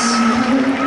dance.